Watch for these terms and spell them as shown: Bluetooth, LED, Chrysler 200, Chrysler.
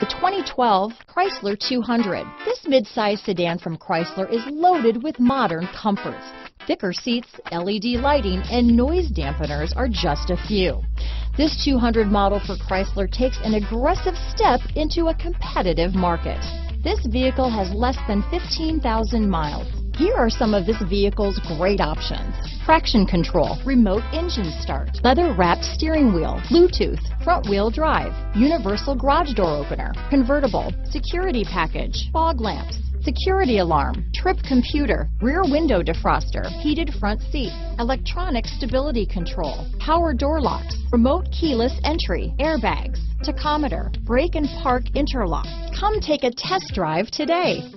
The 2012 Chrysler 200. This midsize sedan from Chrysler is loaded with modern comforts. Thicker seats, LED lighting, and noise dampeners are just a few. This 200 model for Chrysler takes an aggressive step into a competitive market. This vehicle has less than 15,000 miles. Here are some of this vehicle's great options: traction control, remote engine start, leather-wrapped steering wheel, Bluetooth, front-wheel drive, universal garage door opener, convertible, security package, fog lamps, security alarm, trip computer, rear window defroster, heated front seats, electronic stability control, power door locks, remote keyless entry, airbags, tachometer, brake and park interlock. Come take a test drive today.